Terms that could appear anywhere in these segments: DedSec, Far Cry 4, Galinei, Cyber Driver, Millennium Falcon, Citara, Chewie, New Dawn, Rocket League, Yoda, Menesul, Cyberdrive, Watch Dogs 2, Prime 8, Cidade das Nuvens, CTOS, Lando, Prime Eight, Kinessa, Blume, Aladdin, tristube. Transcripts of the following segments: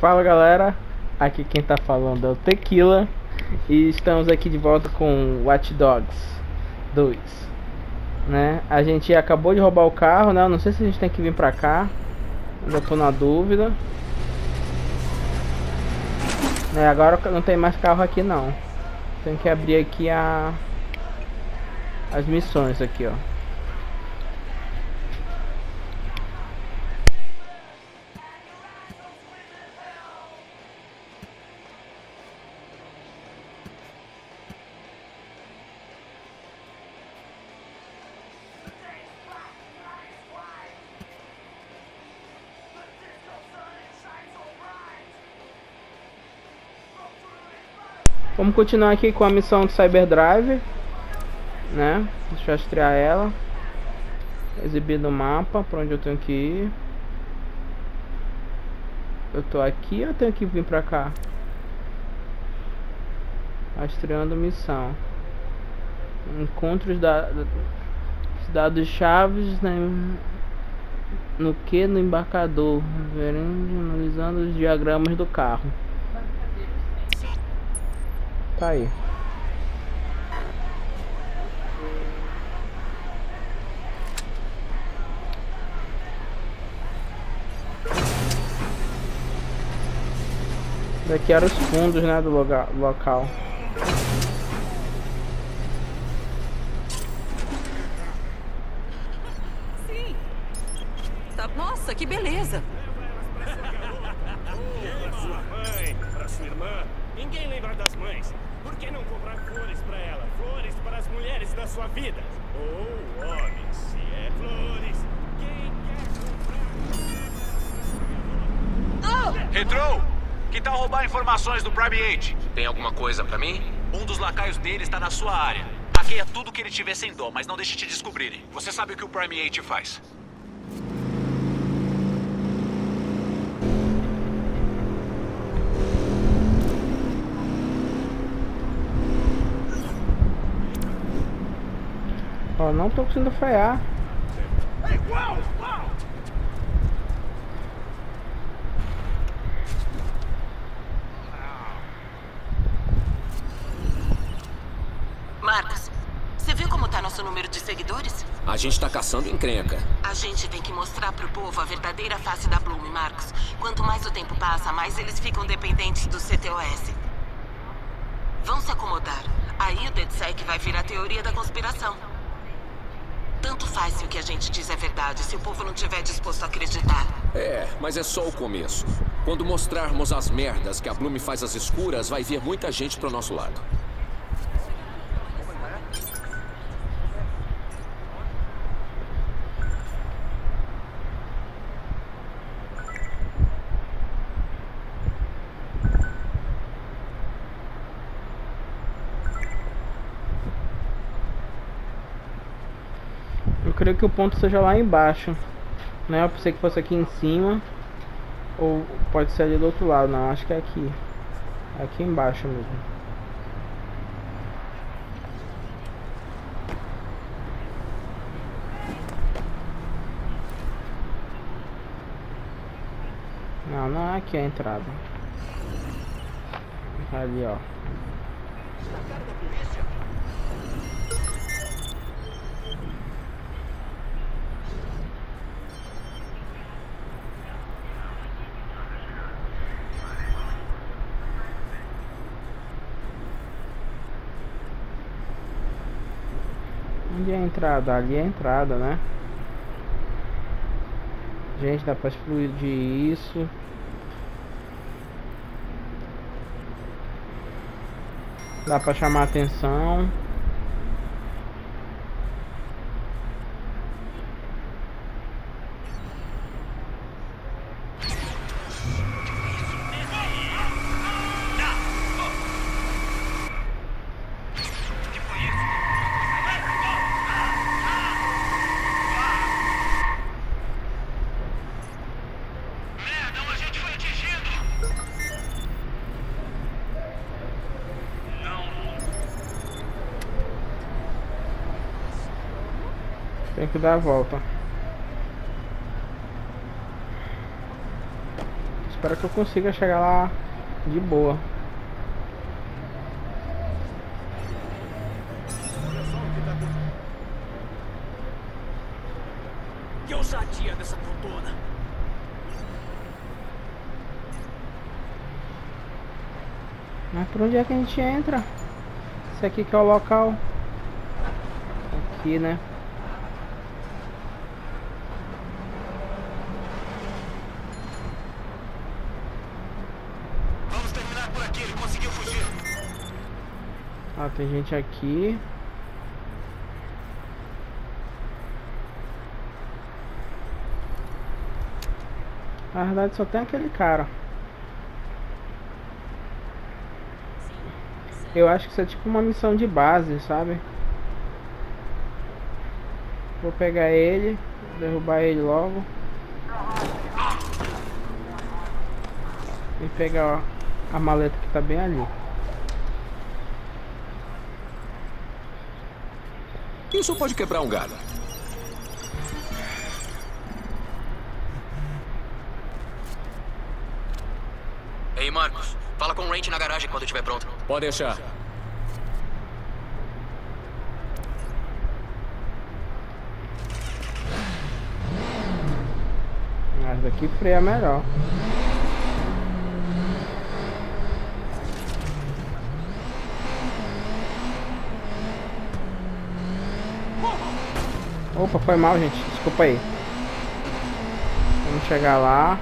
Fala galera, aqui quem tá falando é o Tequila e estamos aqui de volta com Watch Dogs 2, né? A gente acabou de roubar o carro, né? Não sei se a gente tem que vir pra cá, ainda tô na dúvida, né? Agora não tem mais carro aqui não. Tem que abrir aqui as missões aqui, ó. Vamos continuar aqui com a missão do Cyberdrive, né? Deixa eu rastrear ela. Exibir no mapa pra onde eu tenho que ir. Eu tô aqui ou eu tenho que vir pra cá? Rastreando missão. Encontros da dados-chave, né? No embarcador. Analisando os diagramas do carro. Tá aí. Daqui eram os fundos, né, do local. Sim. Tá, nossa, que beleza. Pra sua irmã, ninguém lembra das mães. Por que não comprar flores pra ela? Flores para as mulheres da sua vida. Ou homens, se é flores. Quem quer comprar? Retrô! Que tal roubar informações do Prime 8? Tem alguma coisa pra mim? Um dos lacaios dele está na sua área. Hackeia tudo que ele tiver sem dó, mas não deixe te descobrirem. Você sabe o que o Prime 8 faz. Ó, não tô conseguindo frear. Marcos, você viu como tá nosso número de seguidores? A gente tá caçando encrenca. A gente tem que mostrar pro povo a verdadeira face da Blume, Marcos. Quanto mais o tempo passa, mais eles ficam dependentes do CTOS. Vão se acomodar. Aí o DedSec vai virar a teoria da conspiração. Tanto faz se o que a gente diz é verdade, se o povo não tiver disposto a acreditar. É, mas é só o começo. Quando mostrarmos as merdas que a Blume faz às escuras, vai vir muita gente pro nosso lado. Eu creio que o ponto seja lá embaixo, né? Eu pensei que fosse aqui em cima, ou pode ser ali do outro lado. Não, acho que é aqui. É aqui embaixo mesmo. Não, não é aqui a entrada. Ali, ó. Onde é a entrada? Ali é a entrada, né? Gente, dá pra explodir isso. Dá pra chamar a atenção. Tem que dar a volta. Espero que eu consiga chegar lá de boa. Que ousadia dessa plutona. Mas por onde é que a gente entra? Esse aqui que é o local. Aqui, né? Vamos terminar por aqui, ele conseguiu fugir. Ah, tem gente aqui. Na verdade só tem aquele cara. Eu acho que isso é tipo uma missão de base, sabe? Vou pegar ele, derrubar ele logo. E pegar a maleta que tá bem ali. Isso pode quebrar um galho. Ei, Marcos, fala com o Ranch na garagem quando estiver pronto. Pode deixar. Mas daqui freia melhor. Opa, foi mal, gente. Desculpa aí. Vamos chegar lá.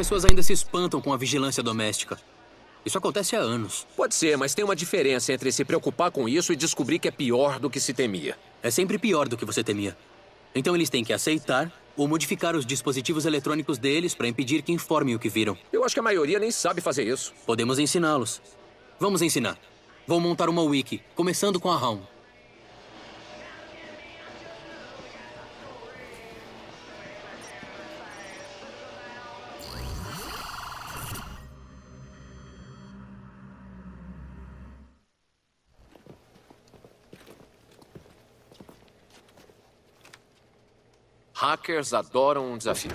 As pessoas ainda se espantam com a vigilância doméstica. Isso acontece há anos. Pode ser, mas tem uma diferença entre se preocupar com isso e descobrir que é pior do que se temia. É sempre pior do que você temia. Então eles têm que aceitar ou modificar os dispositivos eletrônicos deles para impedir que informem o que viram. Eu acho que a maioria nem sabe fazer isso. Podemos ensiná-los. Vamos ensinar. Vou montar uma wiki, começando com a Raum. Hackers adoram um desafio.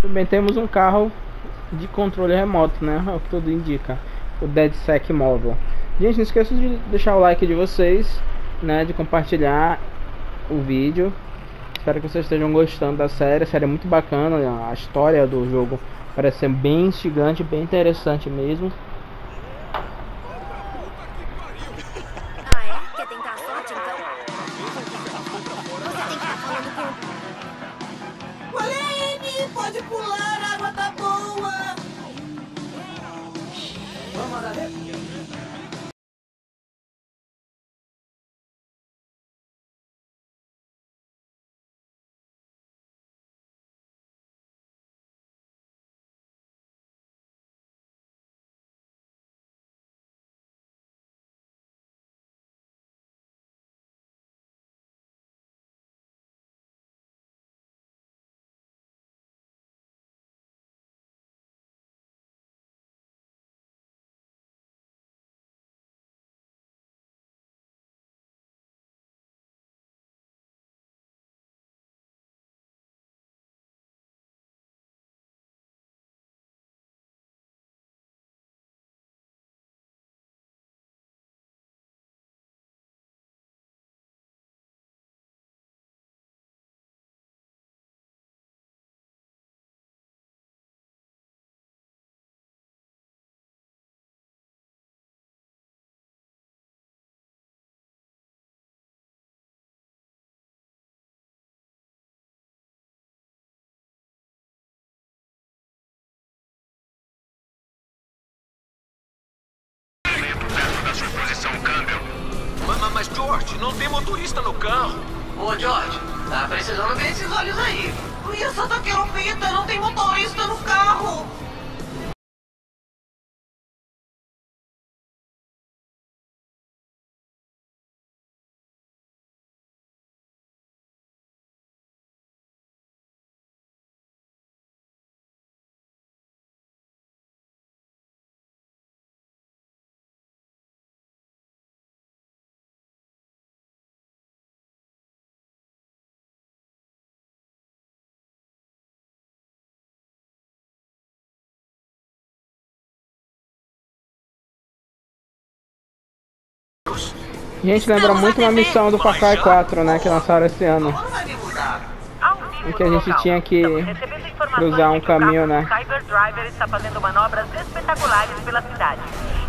Tudo bem, temos um carro de controle remoto, né? É o que tudo indica. o DedSec móvel. Gente, não esqueça de deixar o like de vocês, né, de compartilhar o vídeo. Espero que vocês estejam gostando da série. A série é muito bacana, a história do jogo parece ser bem instigante, bem interessante mesmo. Mas George, não tem motorista no carro. Ô George, tá precisando ver esses olhos aí. E essa daquela fita, não tem motorista no carro. Gente, lembra muito uma missão do Far Cry 4, né, que lançaram esse ano, em que a gente tinha que cruzar um caminho, né? Cyber Driver está fazendo manobras espetaculares pela cidade.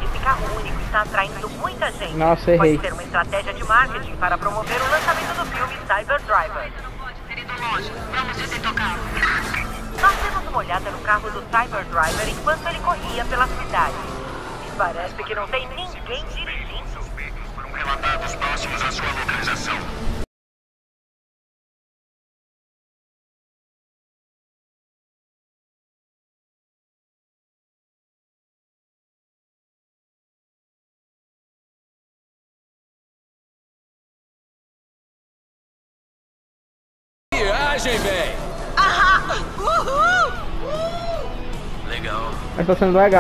Esse carro único está atraindo muita gente. Nossa, errei. Pode ser uma estratégia de marketing para promover o lançamento do filme Cyber Driver. Nós demos uma olhada no carro do Cyber Driver enquanto ele corria pela cidade. E parece que não tem ninguém dirigindo. Relatados próximos à sua localização. Viagem, véi! Uhul! Legal. Mas tá sendo legal.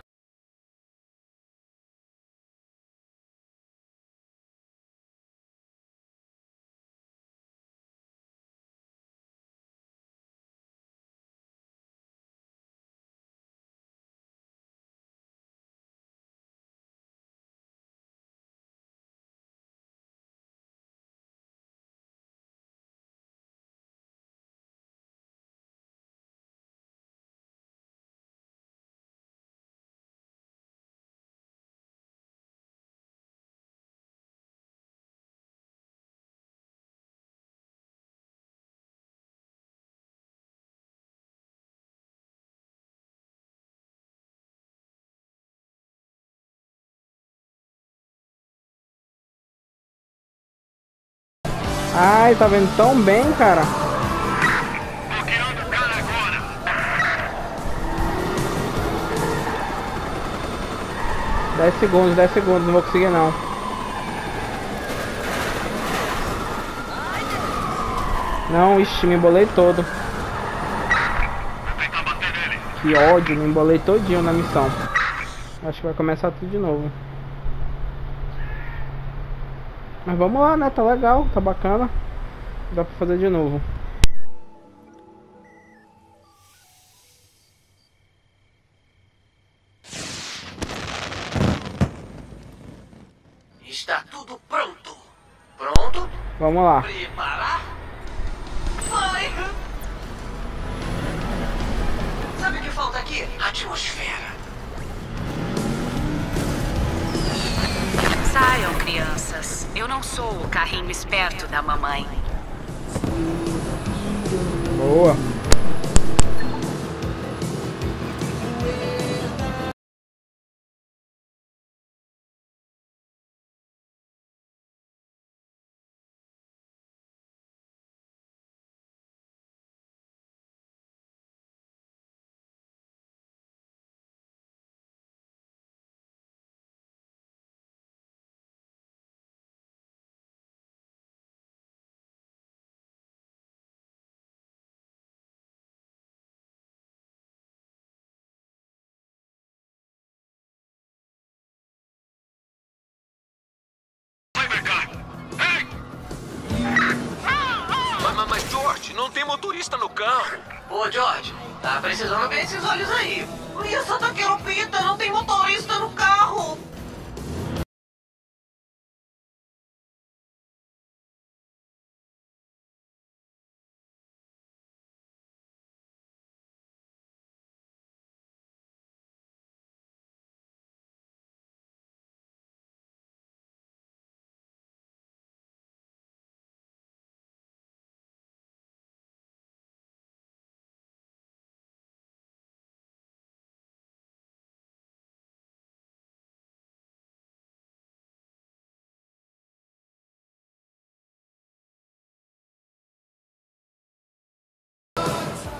Ai, tá vendo tão bem, cara. Bloqueando o cara agora. Dez segundos, não vou conseguir não. Não, ixi, me embolei todo. Que ódio, me embolei todinho na missão. Acho que vai começar tudo de novo. Mas vamos lá, né? Tá legal, tá bacana. Dá pra fazer de novo. Está tudo pronto. Pronto? Vamos lá. Preparar? Vai! Sabe o que falta aqui? Atmosfera. Saiam, crianças. Eu não sou o carrinho esperto da mamãe. Boa. Mas, George, não tem motorista no carro. Ô, George, tá precisando ver esses olhos aí. Minha santa querupita, não tem motorista no carro.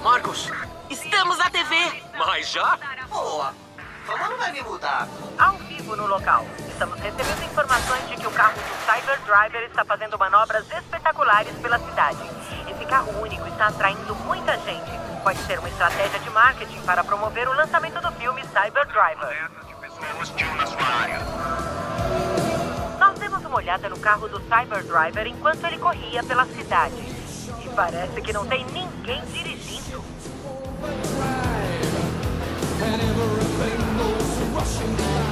Marcos, estamos na TV. Mas já? Boa. Como não vai me mudar? Ao vivo no local. Estamos recebendo informações de que o carro do Cyber Driver está fazendo manobras espetaculares pela cidade. Esse carro único está atraindo muita gente. Pode ser uma estratégia de marketing para promover o lançamento do filme Cyber Driver. Nós demos uma olhada no carro do Cyber Driver enquanto ele corria pela cidade. E parece que não tem ninguém dirigindo.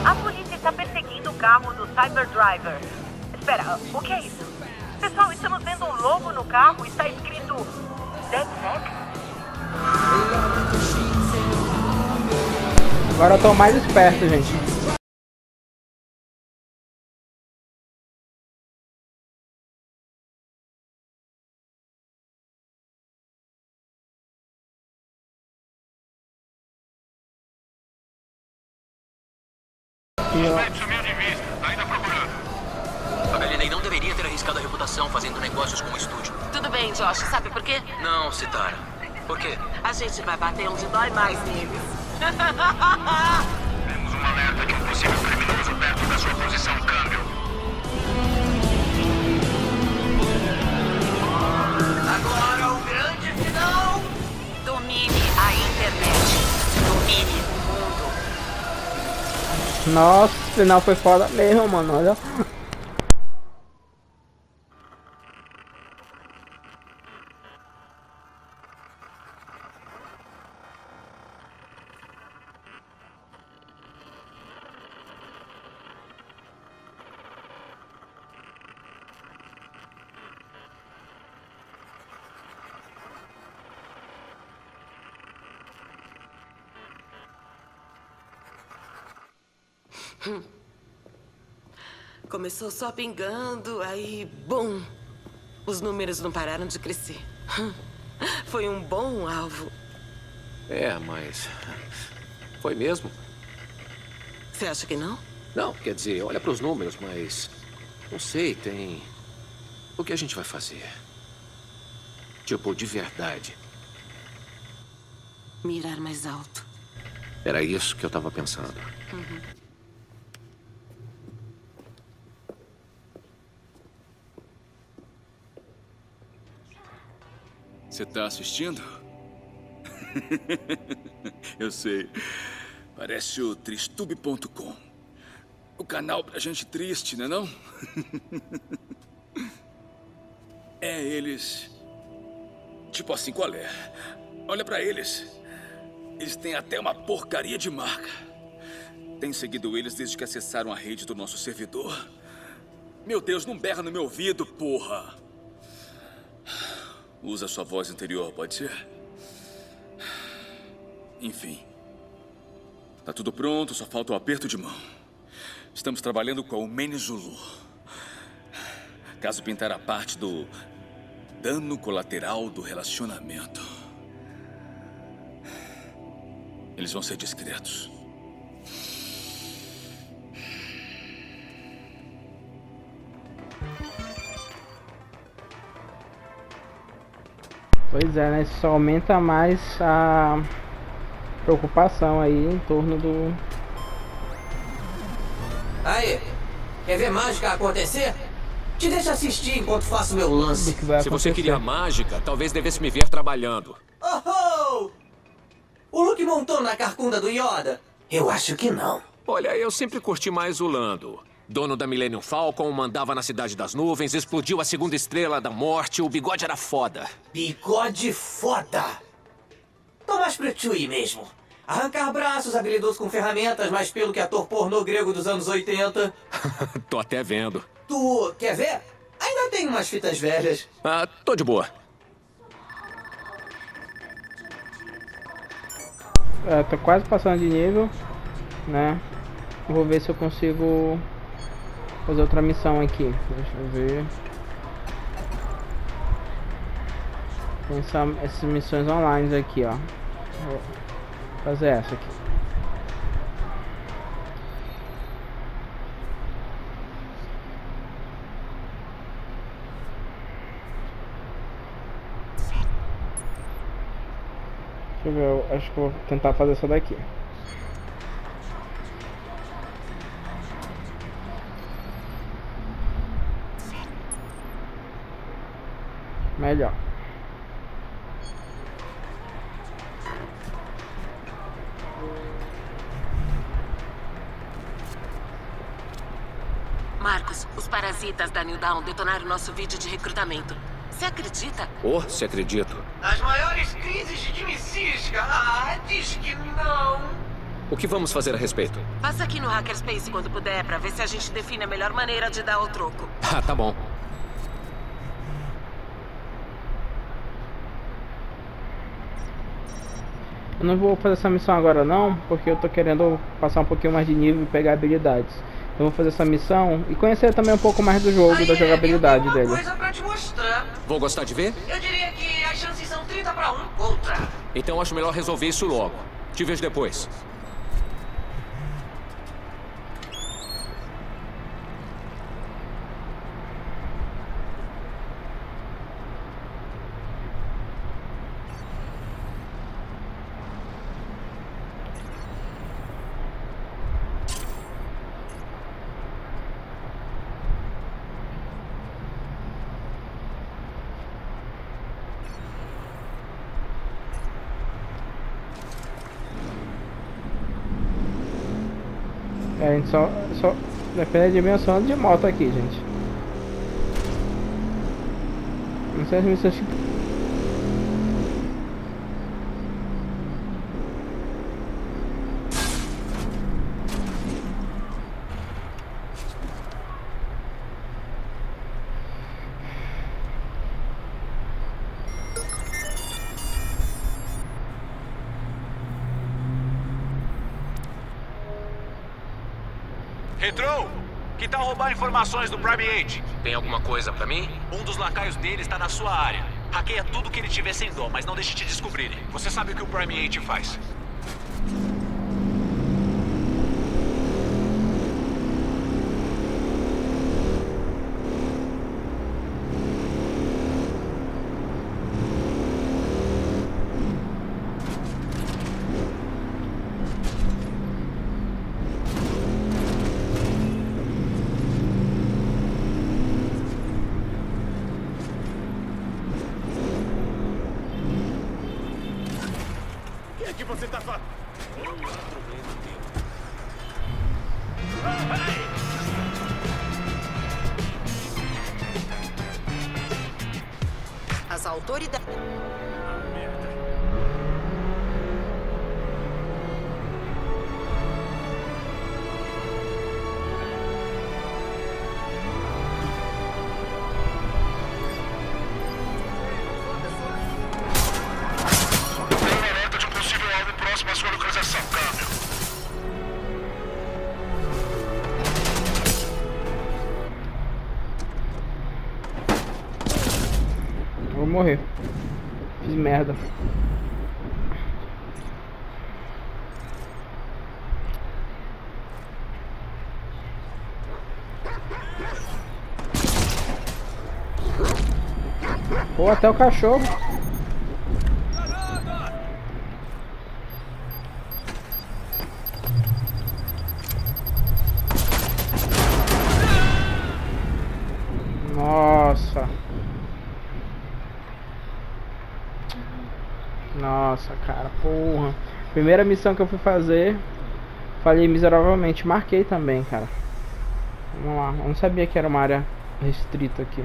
A polícia está perseguindo o carro do Cyber Driver. Espera, o que é isso? Pessoal, estamos vendo um logo no carro e está escrito DedSec? Agora eu estou mais esperto, gente. Sumiu de vista, ainda procurando. A Galinei não deveria ter arriscado a reputação fazendo negócios com o estúdio. Tudo bem, Josh, sabe por quê? Não, Citara. Por quê? A gente vai bater onde dói mais neles. Temos um alerta de um possível criminoso perto da sua posição, câmbio. Agora o grande final. Domine a internet. Domine o mundo. Nossa, o final foi foda mesmo, mano, olha. Começou só pingando, aí, bum! Os números não pararam de crescer. Foi um bom alvo. É, mas... foi mesmo? Você acha que não? Não, quer dizer, olha para os números, mas... não sei, tem... o que a gente vai fazer? Tipo, de verdade. Mirar mais alto. Era isso que eu tava pensando. Uhum. Você tá assistindo? Eu sei. Parece o tristube.com. O canal pra gente triste, né não? É, eles... tipo assim, qual é? Olha pra eles. Eles têm até uma porcaria de marca. Tenho seguido eles desde que acessaram a rede do nosso servidor. Meu Deus, não berra no meu ouvido, porra. Usa sua voz interior, pode ser? Enfim. Tá tudo pronto, só falta o aperto de mão. Estamos trabalhando com o Menesul. Caso pintar a parte do dano colateral do relacionamento. Eles vão ser discretos. Pois é, né? Isso só aumenta mais a preocupação aí em torno do... Aí, quer ver mágica acontecer? Te deixa assistir enquanto faço meu lance. Se você queria mágica, talvez devesse me ver trabalhando. Oh-ho! O Luke montou na carcunda do Yoda? Eu acho que não. Olha, eu sempre curti mais o Lando. Dono da Millennium Falcon, mandava na Cidade das Nuvens, explodiu a segunda estrela da morte, o bigode era foda. Bigode foda! Tô mais pro Chewie mesmo. Arrancar braços, habilidoso com ferramentas, mais pelo que ator pornô grego dos anos 80. Tô até vendo. Tu quer ver? Ainda tem umas fitas velhas. Ah, tô de boa. É, tô quase passando de nível, né? Vou ver se eu consigo... fazer outra missão aqui. Deixa eu ver. Tem essas missões online aqui, ó. Vou fazer essa aqui. Deixa eu ver, eu acho que vou tentar fazer essa daqui. Melhor. Marcos, os parasitas da New Dawn detonaram nosso vídeo de recrutamento. Você acredita? Oh, se acredito. As maiores crises de mística. Ah, diz que não. O que vamos fazer a respeito? Passa aqui no Hackerspace quando puder pra ver se a gente define a melhor maneira de dar o troco. Ah, tá bom. Eu não vou fazer essa missão agora não, porque eu tô querendo passar um pouquinho mais de nível e pegar habilidades. Eu vou fazer essa missão e conhecer também um pouco mais do jogo, da jogabilidade dele. Coisa pra te mostrar. Vou gostar de ver? Eu diria que as chances são 30-1 contra. Então acho melhor resolver isso logo. Te vejo depois. A gente só depende de mim, eu só ando de moto aqui, gente. Não sei as missões que... Retrô, que tal roubar informações do Prime Eight? Tem alguma coisa pra mim? Um dos lacaios dele está na sua área. Hackeia tudo que ele tiver sem dó, mas não deixe te descobrirem. Você sabe o que o Prime Eight faz. Você tá falando? As autoridades. morrer. Fiz merda. Ou até o cachorro. Nossa. Nossa, cara, porra. Primeira missão que eu fui fazer, falhei miseravelmente. Marquei também, cara. Vamos lá. Eu não sabia que era uma área restrita aqui.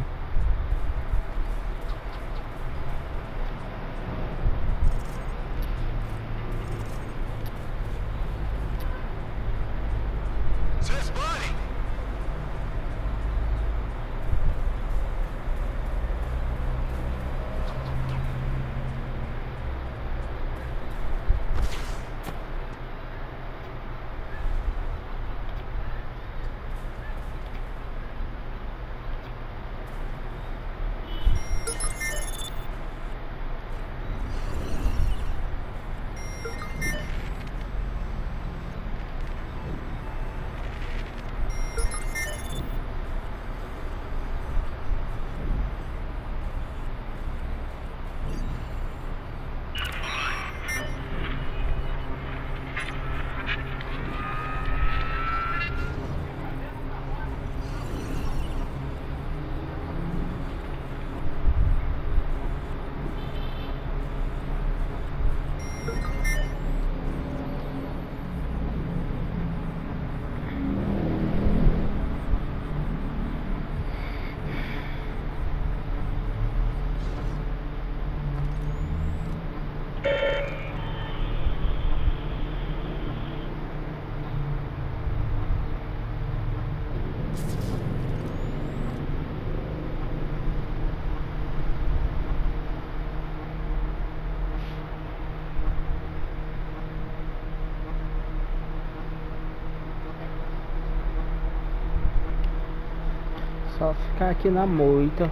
Só ficar aqui na moita,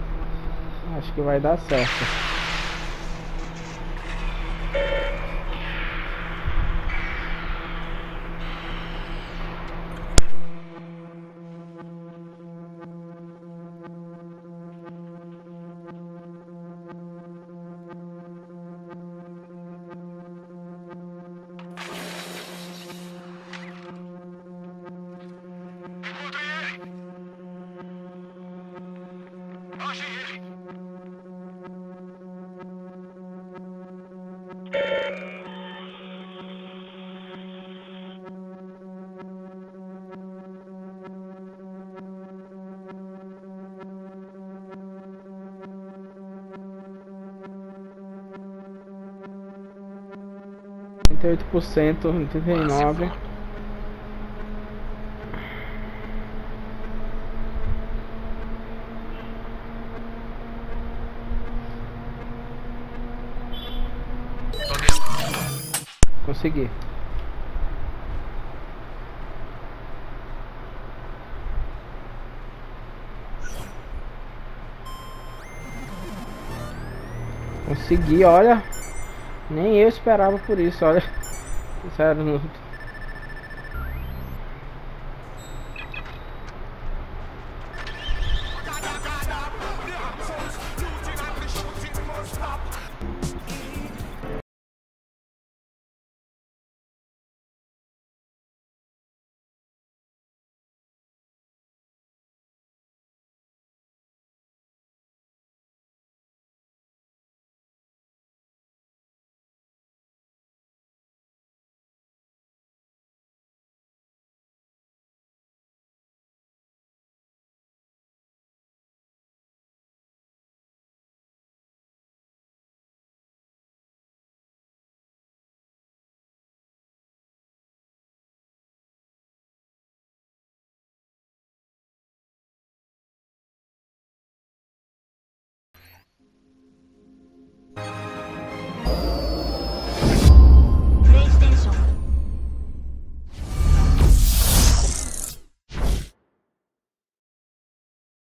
acho que vai dar certo. ,89%, consegui. Consegui, olha. Nem eu esperava por isso, olha. Sério,